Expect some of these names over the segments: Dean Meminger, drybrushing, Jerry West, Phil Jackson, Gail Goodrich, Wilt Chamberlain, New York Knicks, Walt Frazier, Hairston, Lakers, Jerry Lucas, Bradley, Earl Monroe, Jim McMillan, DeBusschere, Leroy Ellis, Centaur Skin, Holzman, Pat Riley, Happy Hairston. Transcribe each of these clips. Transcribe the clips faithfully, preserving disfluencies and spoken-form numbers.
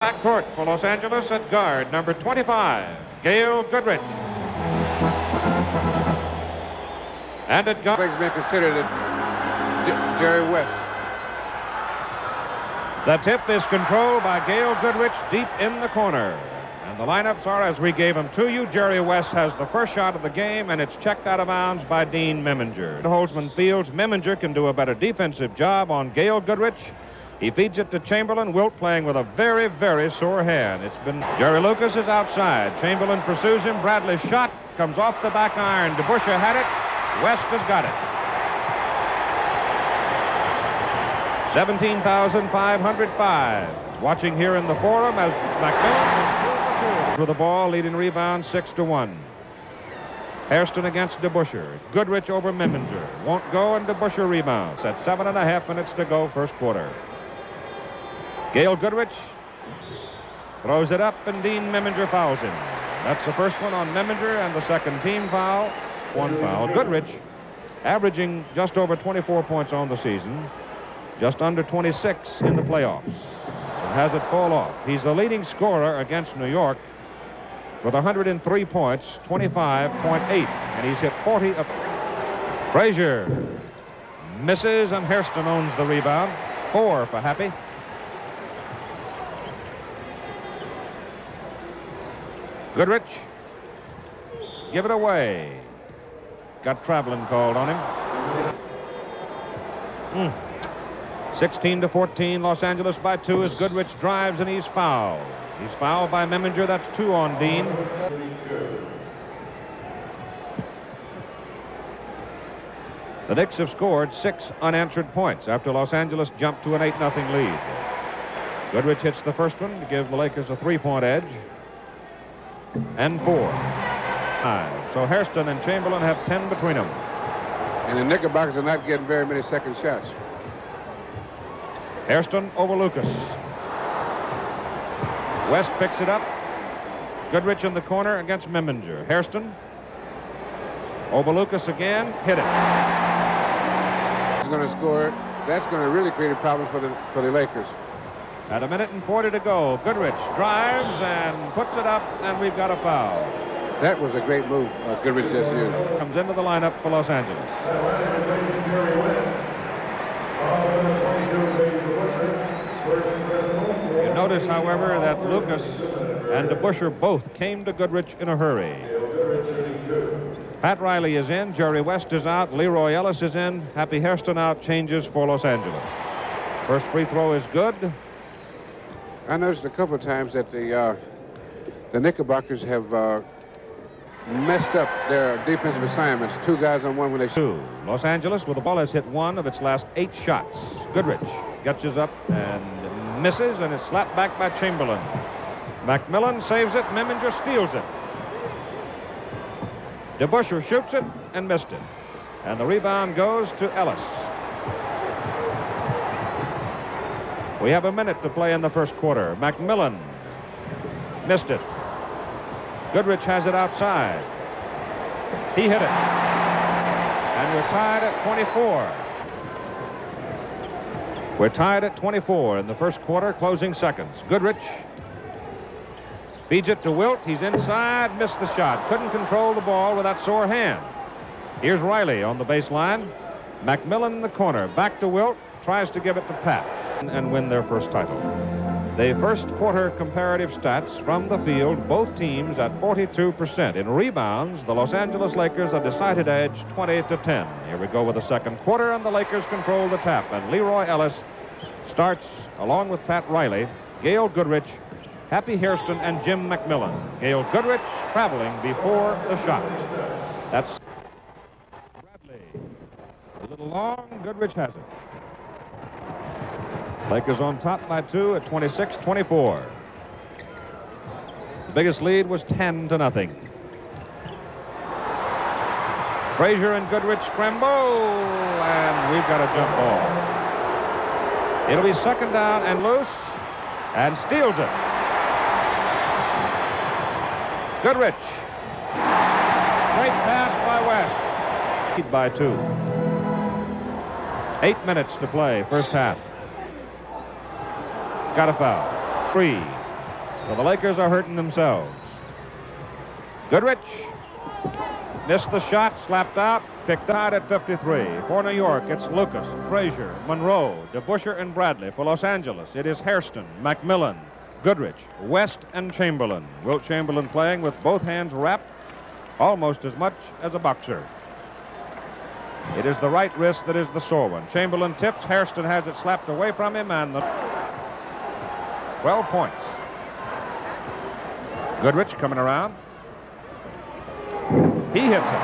Backcourt for Los Angeles at guard, number twenty-five, Gail Goodrich. And at guard... He's been considered it Jerry West. The tip is controlled by Gail Goodrich deep in the corner. And the lineups are as we gave them to you. Jerry West has the first shot of the game, and it's checked out of bounds by Dean Meminger. Holzman fields. Meminger can do a better defensive job on Gail Goodrich. He feeds it to Chamberlain. Wilt playing with a very, very sore hand. It's been... Jerry Lucas is outside. Chamberlain pursues him. Bradley's shot comes off the back iron. DeBusschere had it. West has got it. seventeen thousand five hundred five. Watching here in the forum as McMillan with the ball, leading rebound six to one. Hairston against DeBusschere. Goodrich over Meminger. Won't go, and DeBusschere rebounds at seven and a half minutes to go, first quarter. Gail Goodrich throws it up, and Dean Meminger fouls him. That's the first one on Meminger, and the second team foul. One foul. Goodrich averaging just over twenty-four points on the season, just under twenty-six in the playoffs. So has it fall off. He's the leading scorer against New York with one hundred three points, twenty-five point eight, and he's hit forty. Of Frazier misses, and Hairston owns the rebound. Four for Happy. Goodrich, give it away. Got traveling called on him. Mm. sixteen to fourteen, Los Angeles by two as Goodrich drives and he's fouled. He's fouled by Meminger. That's two on Dean. The Knicks have scored six unanswered points after Los Angeles jumped to an eight nothing lead. Goodrich hits the first one to give the Lakers a three-point edge. And four. Five. So Hairston and Chamberlain have ten between them. And the Knickerbockers are not getting very many second shots. Hairston over Lucas. West picks it up. Goodrich in the corner against Meminger. Hairston over Lucas again. Hit it. He's going to score. That's going to really create a problem for the for the Lakers. At a minute and forty to go, Goodrich drives and puts it up, and we've got a foul. That was a great move uh, Goodrich just used. Comes into the lineup for Los Angeles. You notice, however, that Lucas and DeBusschere both came to Goodrich in a hurry. Pat Riley is in, Jerry West is out, Leroy Ellis is in, Happy Hairston out, changes for Los Angeles. First free throw is good. I noticed a couple of times that the uh, the Knickerbockers have uh, messed up their defensive assignments. Two guys on one when they shoot. Los Angeles, well, the ball has hit one of its last eight shots. Goodrich gets his up and misses, and is slapped back by Chamberlain. McMillan saves it. Meminger steals it. DeBusschere shoots it and missed it, and the rebound goes to Ellis. We have a minute to play in the first quarter. McMillan missed it. Goodrich has it outside. He hit it. And we're tied at twenty-four. We're tied at twenty-four in the first quarter, closing seconds. Goodrich feeds it to Wilt. He's inside, missed the shot. Couldn't control the ball with that sore hand. Here's Riley on the baseline. McMillan in the corner. Back to Wilt. Tries to give it to Pat. And win their first title. The first quarter comparative stats from the field, both teams at forty-two percent. In rebounds, the Los Angeles Lakers a decided edge, twenty to ten. Here we go with the second quarter, and the Lakers control the tap. And Leroy Ellis starts along with Pat Riley, Gail Goodrich, Happy Hairston, and Jim McMillan. Gail Goodrich traveling before the shot. That's Bradley. A little long. Goodrich has it. Lakers on top by two at twenty-six twenty-four. The biggest lead was ten to nothing. Frazier and Goodrich scramble, and we've got a jump ball. It'll be second down and loose, and steals it. Goodrich. Great pass by West. Lead by two. Eight minutes to play, first half. Got a foul. Free. So the Lakers are hurting themselves. Goodrich missed the shot, slapped out, picked out at fifty-three. For New York, it's Lucas, Frazier, Monroe, DeBusschere, and Bradley. For Los Angeles, it is Hairston, McMillan, Goodrich, West, and Chamberlain. Wilt Chamberlain playing with both hands wrapped, almost as much as a boxer. It is the right wrist that is the sore one. Chamberlain tips. Hairston has it slapped away from him, and the twelve points. Goodrich coming around. He hits it.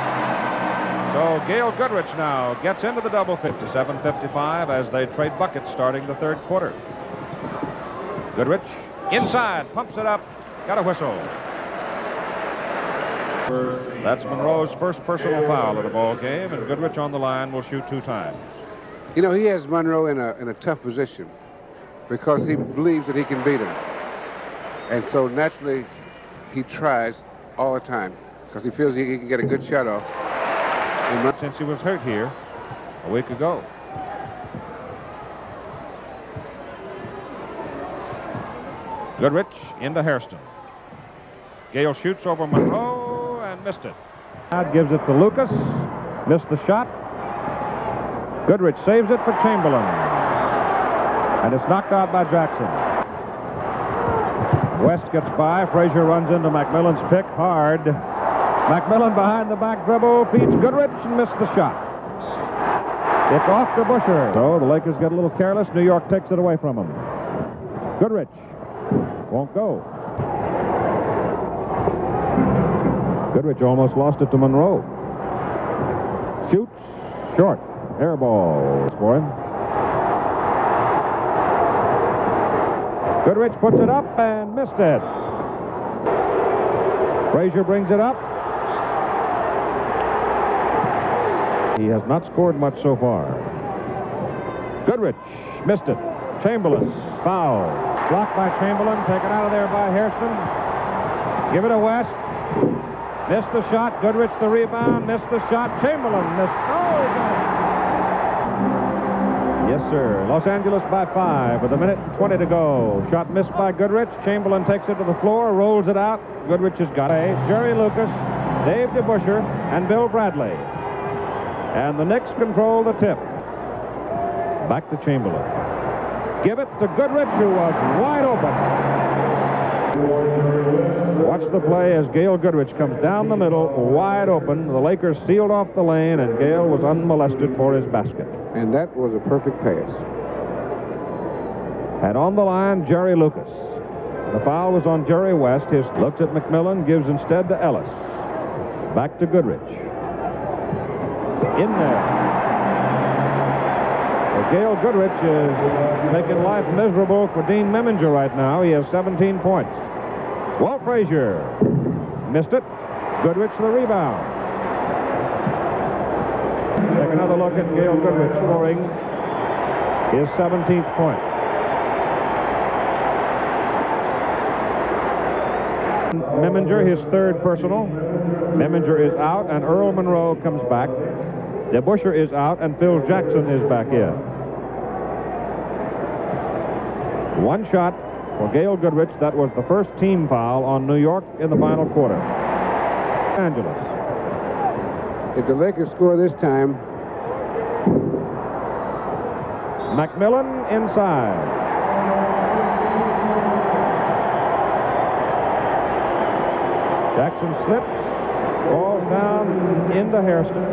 So Gail Goodrich now gets into the double fifty-seven fifty-five as they trade buckets starting the third quarter. Goodrich inside, pumps it up, got a whistle. That's Monroe's first personal foul of the ball game, and Goodrich on the line will shoot two times. You know, he has Monroe in a, in a tough position because he believes that he can beat him. And so naturally, he tries all the time because he feels he can get a good shot off. Since he was hurt here a week ago. Goodrich into Hairston. Gale shoots over Monroe and missed it. Now gives it to Lucas. Missed the shot. Goodrich saves it for Chamberlain. And it's knocked out by Jackson. West gets by. Frazier runs into McMillan's pick hard. McMillan behind the back dribble, feeds Goodrich and missed the shot. It's off to DeBusschere. So the Lakers get a little careless. New York takes it away from them. Goodrich won't go. Goodrich almost lost it to Monroe. Shoots short. Air ball for him. Goodrich puts it up and missed it. Frazier brings it up. He has not scored much so far. Goodrich missed it. Chamberlain foul. Blocked by Chamberlain. Taken out of there by Hairston. Give it to West. Missed the shot. Goodrich the rebound. Missed the shot. Chamberlain missed. Oh, God. Yes, sir. Los Angeles by five with a minute and twenty to go. Shot missed by Goodrich. Chamberlain takes it to the floor. Rolls it out. Goodrich has got it. Jerry Lucas, Dave DeBusschere, and Bill Bradley. And the Knicks control the tip. Back to Chamberlain. Give it to Goodrich, who was wide open. Watch the play as Gail Goodrich comes down the middle, wide open. The Lakers sealed off the lane, and Gail was unmolested for his basket. And that was a perfect pass. And on the line, Jerry Lucas. The foul was on Jerry West. His looks at McMillan, gives instead to Ellis. Back to Goodrich. In there. Well, Gail Goodrich is making life miserable for Dean Meminger right now. He has seventeen points. Walt Frazier missed it. Goodrich the rebound. Take another look at Gail Goodrich scoring his seventeenth point. Meminger, his third personal. Meminger is out, and Earl Monroe comes back. DeBusschere is out, and Phil Jackson is back in. One shot for Gail Goodrich. That was the first team foul on New York in the final quarter. Los Angeles. If the Lakers score this time. McMillan inside. Jackson slips, falls down into Hairston.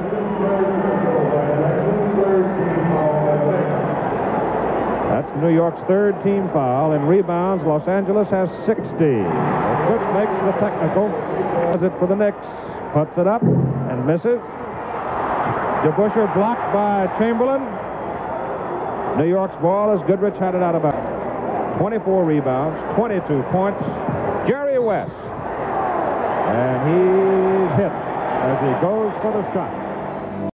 That's New York's third team foul. In rebounds, Los Angeles has sixty. Goodrich makes the technical, does it for the Knicks, puts it up and misses. DeBusschere blocked by Chamberlain. New York's ball as Goodrich had it out of bounds. twenty-four rebounds, twenty-two points. Jerry West. And he's hit as he goes for the shot.